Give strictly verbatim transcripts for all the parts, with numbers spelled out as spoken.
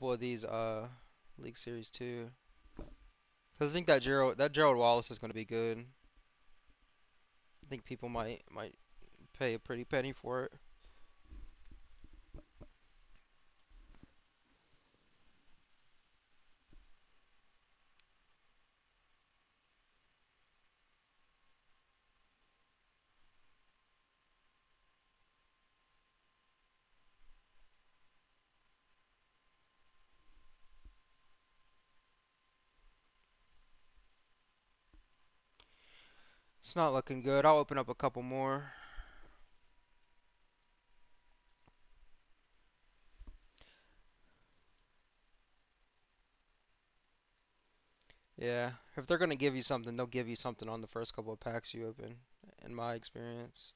couple of these uh league series too. Cause I think that Gerald that Gerald Wallace is going to be good. I think people might might pay a pretty penny for it. It's not looking good. I'll open up a couple more. Yeah, if they're going to give you something, they'll give you something on the first couple of packs you open, in my experience.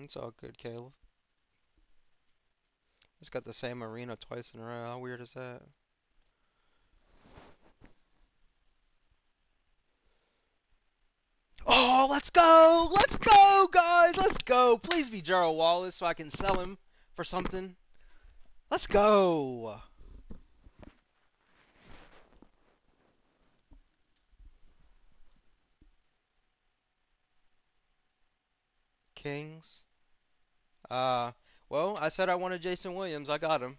It's all good, Caleb. It's got the same arena twice in a row. How weird is that? Oh, let's go! Let's go, guys! Let's go! Please be Gerald Wallace so I can sell him for something. Let's go! Kings. Uh, well, I said I wanted Jason Williams. I got him.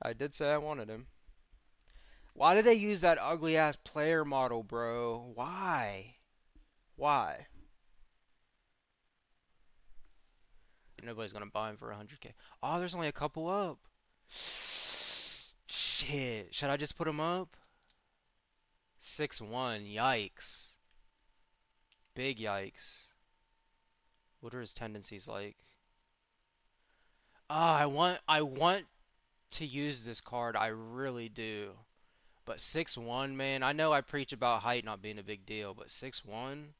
I did say I wanted him. Why did they use that ugly ass player model, bro? Why? Why? Nobody's gonna buy him for one hundred K. Oh, there's only a couple up. Shit. Should I just put him up? six one. Yikes. Big yikes. What are his tendencies like? Ah, oh, I want I want to use this card. I really do. But six one, man. I know I preach about height not being a big deal, but six one?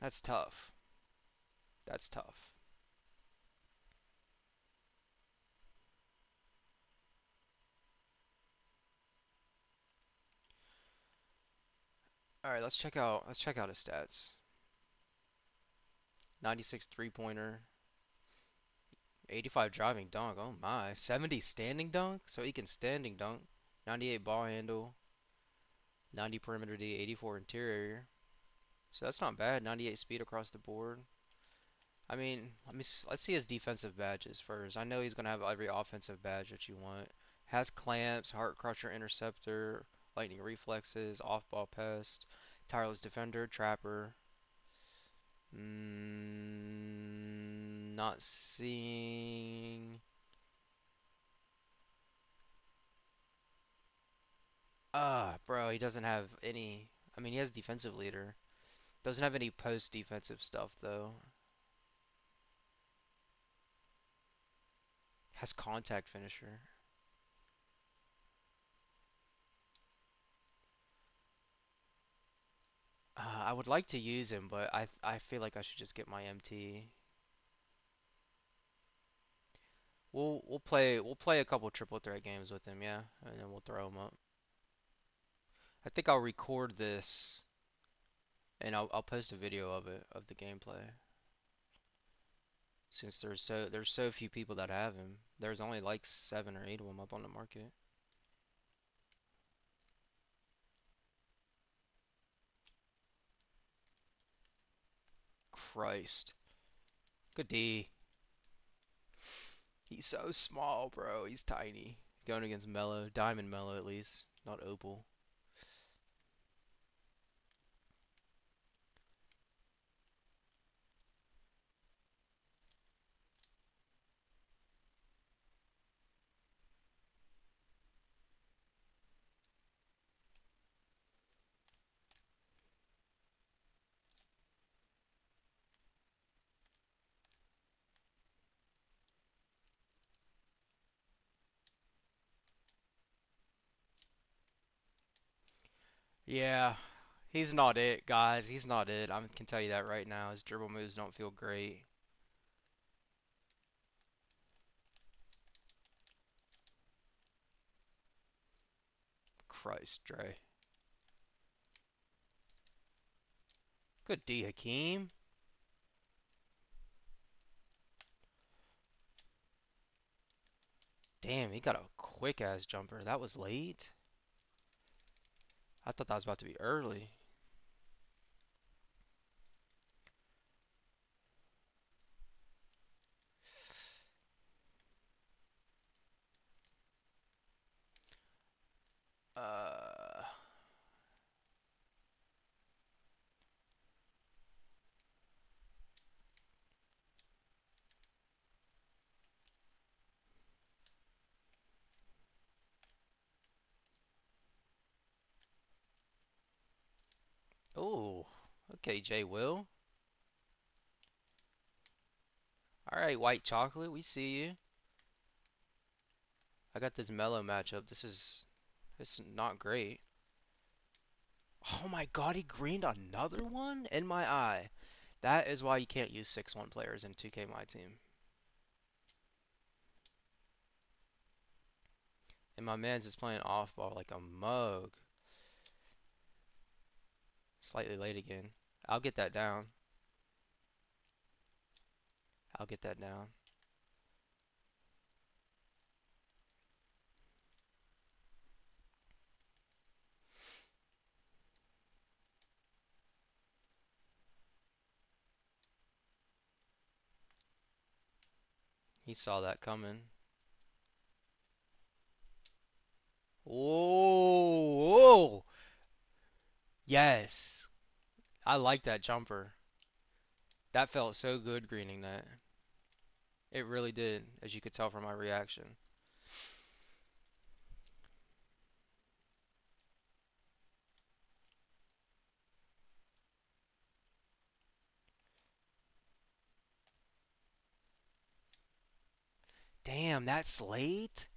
That's tough. That's tough. All right, let's check out let's check out his stats. ninety-six three-pointer, eighty-five driving dunk, oh my, seventy standing dunk, so he can standing dunk, ninety-eight ball handle, ninety perimeter D, eighty-four interior, so that's not bad, ninety-eight speed across the board. I mean, let me, let's see his defensive badges first. I know he's going to have every offensive badge that you want. Has clamps, heart crusher, interceptor, lightning reflexes, off-ball pest, tireless defender, trapper. Mm, not seeing. Ah, bro, he doesn't have any. I mean, he has defensive leader. Doesn't have any post-defensive stuff, though. Has contact finisher. Uh, I would like to use him, but I I feel like I should just get my M T. We'll we'll play we'll play a couple triple threat games with him, yeah, and then we'll throw him up. I think I'll record this, and I'll I'll post a video of it of the gameplay. Since there's so there's so few people that have him, there's only like seven or eight of them up on the market. Christ. Good D. He's so small, bro. He's tiny. Going against Mellow. Diamond Mellow, at least. Not Opal. Yeah, he's not it, guys. He's not it. I can tell you that right now. His dribble moves don't feel great. Christ, Dre. Good D, Hakeem. Damn, he got a quick-ass jumper. That was late. I thought that was about to be early. Uh... Oh, okay, J. Will. All right, White Chocolate, we see you. I got this Mellow matchup. This is, it's not great. Oh my God, he greened another one in my eye. That is why you can't use six one players in two K My Team. And my man's is playing off ball like a mug. Slightly late again. I'll get that down. I'll get that down. He saw that coming. Oh, oh. Yes. I like that jumper. That felt so good greening that. It really did, as you could tell from my reaction. Damn, that's late.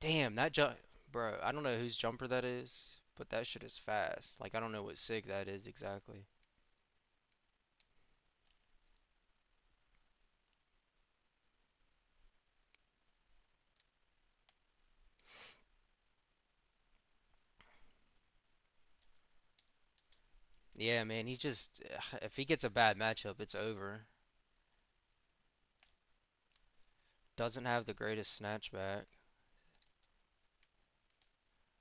Damn, that jump, bro. I don't know whose jumper that is, but that shit is fast. Like, I don't know what sig that is exactly. Yeah, man, he just, if he gets a bad matchup, it's over. Doesn't have the greatest snatchback.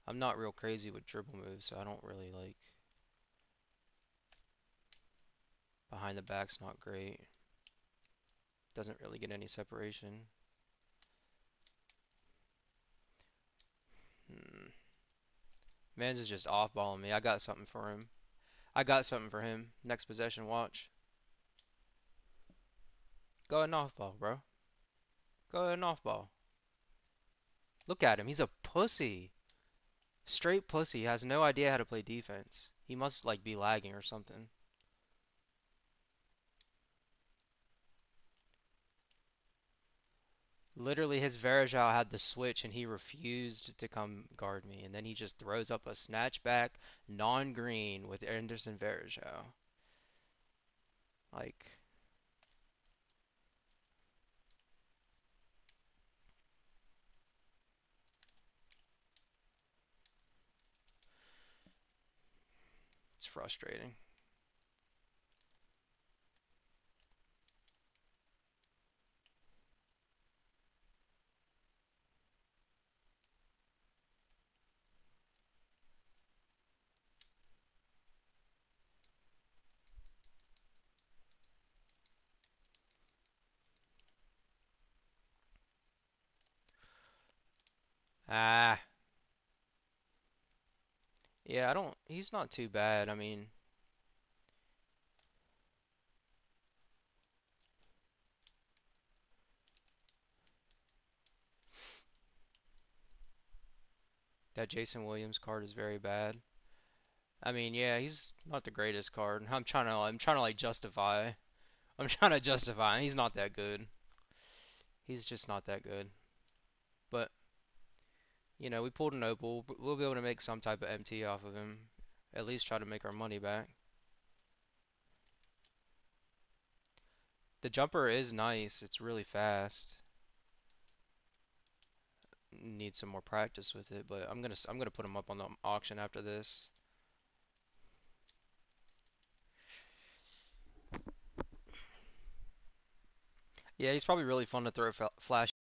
I'm not real crazy with dribble moves, so I don't really like... Behind the back's not great. Doesn't really get any separation. Hmm. Man's is just off-balling me. I got something for him. I got something for him. Next possession, watch. Go ahead and off-ball, bro. Go ahead and off-ball. Look at him. He's a pussy. Straight pussy. He has no idea how to play defense. He must, like, be lagging or something. Literally, his Varejão had the switch, and he refused to come guard me. And then he just throws up a snatchback, non-green, with Anderson Varejão. Like... It's frustrating. Ah. Yeah, I don't, he's not too bad. I mean, that Jason Williams card is very bad. I mean, yeah, he's not the greatest card. I'm trying to, I'm trying to like justify. I'm trying to justify. He's not that good. He's just not that good. But you know, we pulled an opal, but we'll be able to make some type of M T off of him. At least try to make our money back. The jumper is nice. It's really fast. need some more practice with it, but I'm gonna I'm gonna put them up on the auction after this. Yeah, he's probably really fun to throw flash.